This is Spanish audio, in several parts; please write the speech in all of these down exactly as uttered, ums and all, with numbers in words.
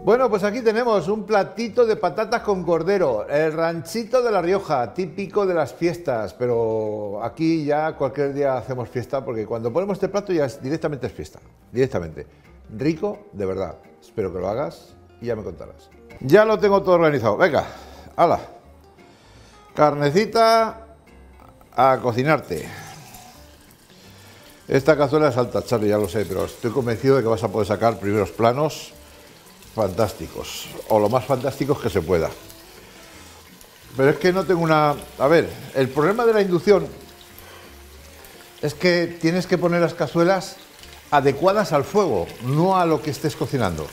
Bueno, pues aquí tenemos un platito de patatas con cordero, el ranchito de La Rioja, típico de las fiestas, pero aquí ya cualquier día hacemos fiesta porque cuando ponemos este plato ya es, directamente es fiesta, directamente. Rico, de verdad. Espero que lo hagas y ya me contarás. Ya lo tengo todo organizado, venga, hala. Carnecita a cocinarte. Esta cazuela es alta, Charlie, ya lo sé, pero estoy convencido de que vas a poder sacar primeros planos fantásticos, o lo más fantásticos que se pueda. Pero es que no tengo una... A ver, el problema de la inducción es que tienes que poner las cazuelas adecuadas al fuego, no a lo que estés cocinando.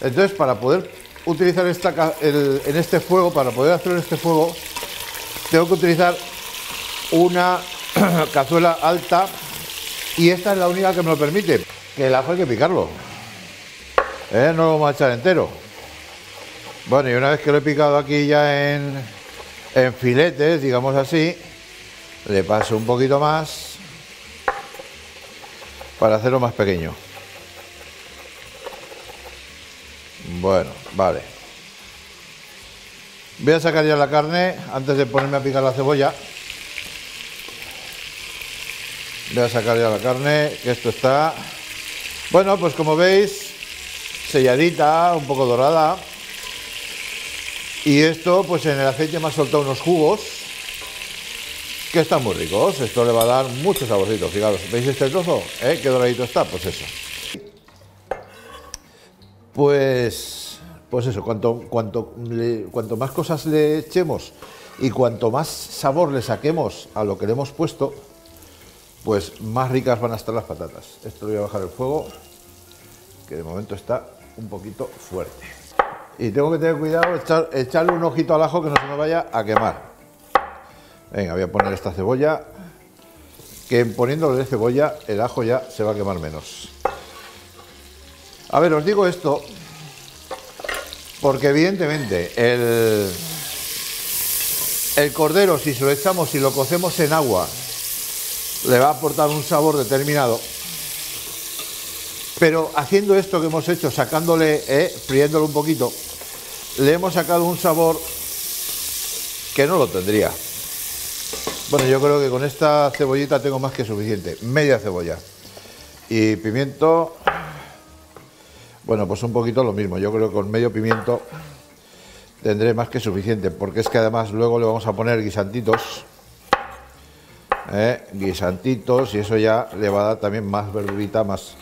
Entonces, para poder utilizar esta, el, en este fuego, para poder hacer este fuego, tengo que utilizar una cazuela alta, y esta es la única que me lo permite. Que el ajo hay que picarlo. ¿Eh? No lo vamos a echar entero. Bueno, y una vez que lo he picado aquí ya en, en filetes, digamos así, le paso un poquito más para hacerlo más pequeño. Bueno, vale. Voy a sacar ya la carne antes de ponerme a picar la cebolla. Voy a sacar ya la carne, que esto está... Bueno, pues como veis... selladita, un poco dorada, y esto pues en el aceite me ha soltado unos jugos que están muy ricos. Esto le va a dar mucho saborcito. Fijaros, ¿veis este trozo? ¿Eh? ¿Qué doradito está? Pues eso, pues pues eso, cuanto, cuanto, le, cuanto más cosas le echemos y cuanto más sabor le saquemos a lo que le hemos puesto, pues más ricas van a estar las patatas. Esto lo voy a bajar el fuego, que de momento está un poquito fuerte. Y tengo que tener cuidado, echar, echarle un ojito al ajo que no se nos vaya a quemar. Venga, voy a poner esta cebolla, que poniéndole cebolla el ajo ya se va a quemar menos. A ver, os digo esto porque evidentemente el, el cordero, si se lo echamos y si lo cocemos en agua, le va a aportar un sabor determinado. Pero haciendo esto que hemos hecho, sacándole, eh, friéndolo un poquito, le hemos sacado un sabor que no lo tendría. Bueno, yo creo que con esta cebollita tengo más que suficiente. Media cebolla. Y pimiento, bueno, pues un poquito lo mismo. Yo creo que con medio pimiento tendré más que suficiente, porque es que además luego le vamos a poner guisantitos. Eh, guisantitos, y eso ya le va a dar también más verdurita, más...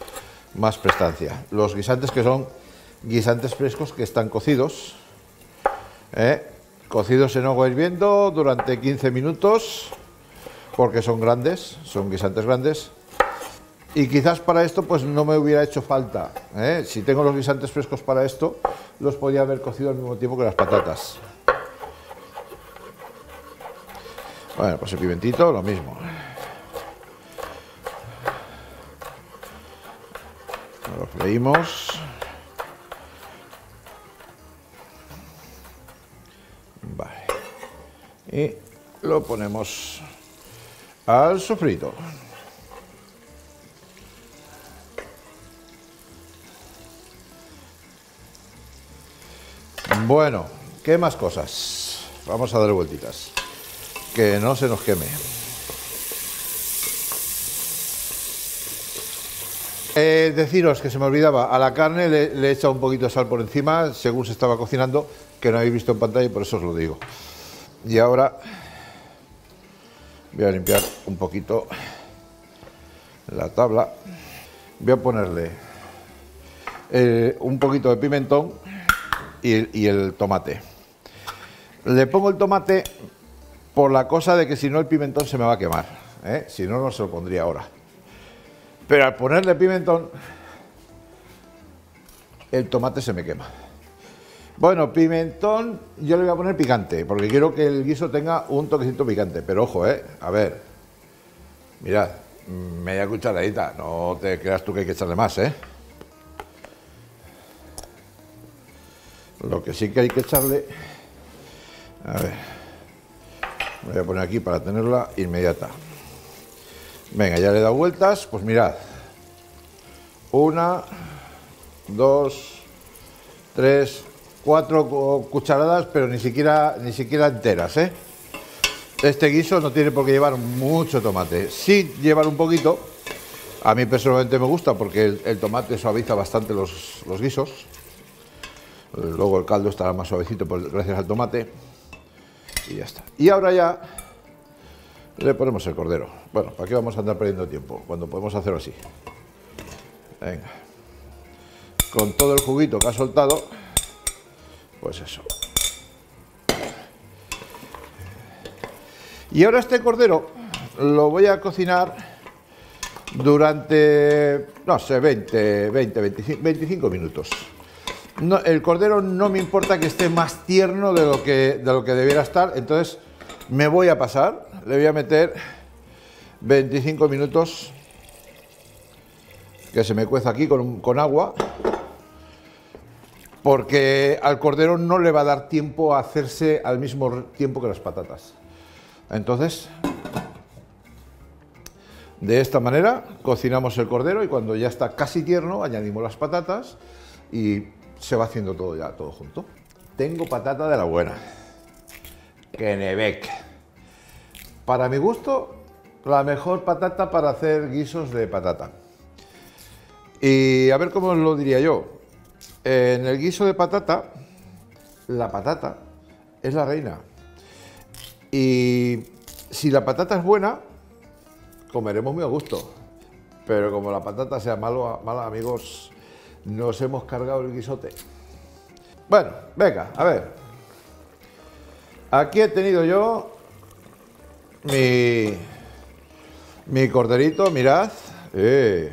más prestancia. Los guisantes, que son guisantes frescos que están cocidos, ¿eh? Cocidos en agua hirviendo durante quince minutos, porque son grandes, son guisantes grandes, y quizás para esto pues no me hubiera hecho falta, ¿eh? Si tengo los guisantes frescos para esto, los podía haber cocido al mismo tiempo que las patatas. Bueno, pues el pimentito, lo mismo. Lo freímos. Vale. Y lo ponemos al sofrito. Bueno, ¿qué más cosas? Vamos a dar vueltitas. Que no se nos queme. Eh, deciros que se me olvidaba, a la carne le, le he echado un poquito de sal por encima según se estaba cocinando, que no habéis visto en pantalla y por eso os lo digo. Y ahora voy a limpiar un poquito la tabla. Voy a ponerle eh, un poquito de pimentón y, y el tomate. Le pongo el tomate por la cosa de que si no el pimentón se me va a quemar, ¿eh? Si no, no se lo pondría ahora. Pero al ponerle pimentón, el tomate se me quema. Bueno, pimentón yo le voy a poner picante, porque quiero que el guiso tenga un toquecito picante. Pero ojo, eh, a ver, mirad, media cucharadita, no te creas tú que hay que echarle más, eh. Lo que sí que hay que echarle, a ver, me voy a poner aquí para tenerla inmediata. Venga, ya le he dado vueltas, pues mirad, una, dos, tres, cuatro cucharadas, pero ni siquiera, ni siquiera enteras, ¿eh? Este guiso no tiene por qué llevar mucho tomate. Sí llevar un poquito. A mí personalmente me gusta porque el, el tomate suaviza bastante los, los guisos. Luego el caldo estará más suavecito por, gracias al tomate. Y ya está. Y ahora ya le ponemos el cordero. Bueno, ¿para qué vamos a andar perdiendo tiempo? Cuando podemos hacerlo así. Venga. Con todo el juguito que ha soltado, pues eso. Y ahora este cordero lo voy a cocinar durante, no sé, veinte, veinticinco minutos. No, el cordero no me importa que esté más tierno de lo que, de lo que debiera estar, entonces me voy a pasar, le voy a meter veinticinco minutos que se me cueza aquí con, con agua, porque al cordero no le va a dar tiempo a hacerse al mismo tiempo que las patatas. Entonces, de esta manera cocinamos el cordero y cuando ya está casi tierno añadimos las patatas y se va haciendo todo ya, todo junto. Tengo patata de la buena, Kennebec. Para mi gusto, la mejor patata para hacer guisos de patata. Y a ver cómo os lo diría yo. En el guiso de patata, la patata es la reina. Y si la patata es buena, comeremos muy a gusto. Pero como la patata sea mala, mala, amigos, nos hemos cargado el guisote. Bueno, venga, a ver. Aquí he tenido yo mi, mi corderito, mirad. Eh,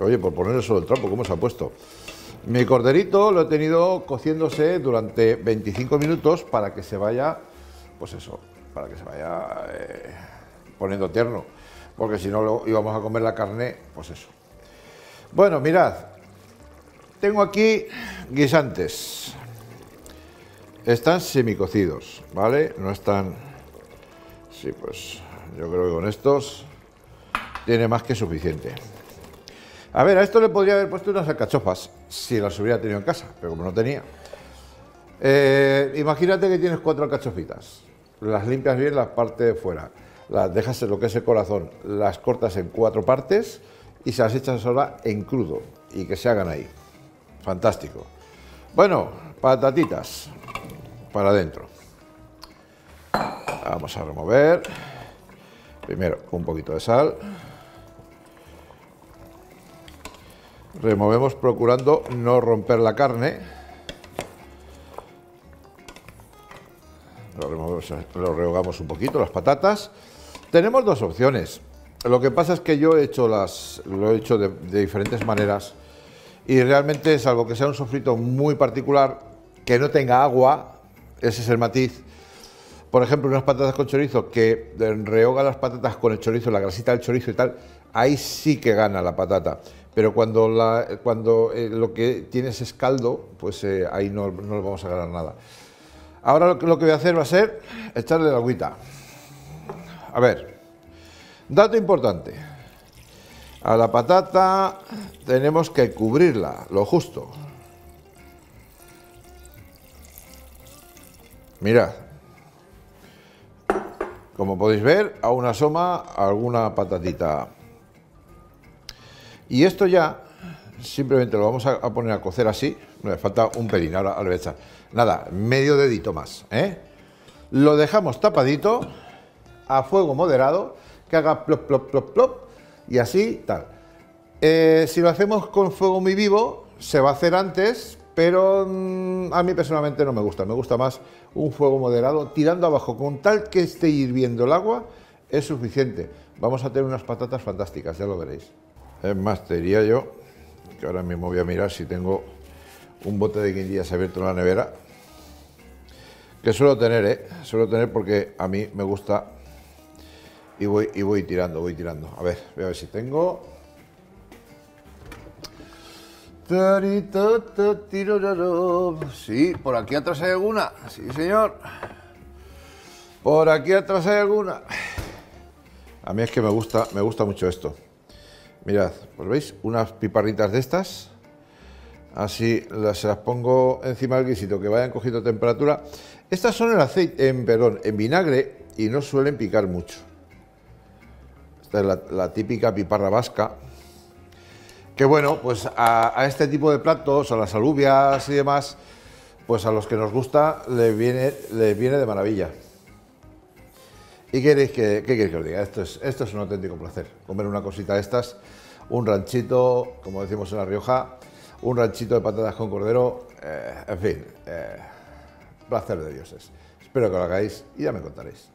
oye, por ponerle solo el trapo, ¿cómo se ha puesto? Mi corderito lo he tenido cociéndose durante veinticinco minutos para que se vaya... Pues eso, para que se vaya eh, poniendo tierno, porque si no lo íbamos a comer la carne, pues eso. Bueno, mirad, tengo aquí guisantes. Están semicocidos, ¿vale? No están... Sí, pues yo creo que con estos tiene más que suficiente. A ver, a esto le podría haber puesto unas alcachofas, si las hubiera tenido en casa, pero como no tenía... Eh, imagínate que tienes cuatro alcachofitas. Las limpias bien la parte de fuera, las dejas en lo que es el corazón, las cortas en cuatro partes y se las echas ahora en crudo y que se hagan ahí. Fantástico. Bueno, patatitas para adentro. Vamos a remover. Primero un poquito de sal. Removemos procurando no romper la carne. Lo removemos, lo rehogamos un poquito, las patatas. Tenemos dos opciones. Lo que pasa es que yo he hecho las, lo he hecho de, de diferentes maneras y realmente, salvo que sea un sofrito muy particular, que no tenga agua, ese es el matiz. Por ejemplo, unas patatas con chorizo que rehoga las patatas con el chorizo, la grasita del chorizo y tal, ahí sí que gana la patata. Pero cuando, la, cuando eh, lo que tienes es caldo, pues eh, ahí no, no le vamos a ganar nada. Ahora lo que voy a hacer va a ser echarle la agüita. A ver, dato importante. A la patata tenemos que cubrirla, lo justo. Mirad. Como podéis ver, aún asoma alguna patatita. Y esto ya... Simplemente lo vamos a poner a cocer así. Me falta un pelín, ahora lo voy a echar. Nada, medio dedito más, ¿eh? Lo dejamos tapadito, a fuego moderado, que haga plop, plop, plop, plop, y así, tal. Eh, si lo hacemos con fuego muy vivo, se va a hacer antes, pero mmm, a mí personalmente no me gusta. Me gusta más un fuego moderado, tirando abajo, con tal que esté hirviendo el agua, es suficiente. Vamos a tener unas patatas fantásticas, ya lo veréis. Es más, te diría yo... que ahora mismo voy a mirar si tengo un bote de guindillas abierto en la nevera, que suelo tener, ¿eh? Suelo tener porque a mí me gusta y voy, y voy tirando, voy tirando. A ver, voy a ver si tengo... Sí, por aquí atrás hay alguna, sí señor. Por aquí atrás hay alguna. A mí es que me gusta, me gusta mucho esto. Mirad, pues veis, unas piparritas de estas Así las, las pongo encima del guisito, que vayan cogiendo temperatura. Estas son en aceite, en, perdón, en vinagre y no suelen picar mucho. Esta es la, la típica piparra vasca. Que bueno, pues a, a este tipo de platos, a las alubias y demás, pues a los que nos gusta les viene, les viene de maravilla. ¿Y queréis que, qué queréis que os diga? Esto es, esto es un auténtico placer, comer una cosita de estas, un ranchito, como decimos en La Rioja, un ranchito de patatas con cordero, eh, en fin, eh, placer de dioses. Espero que lo hagáis y ya me contaréis.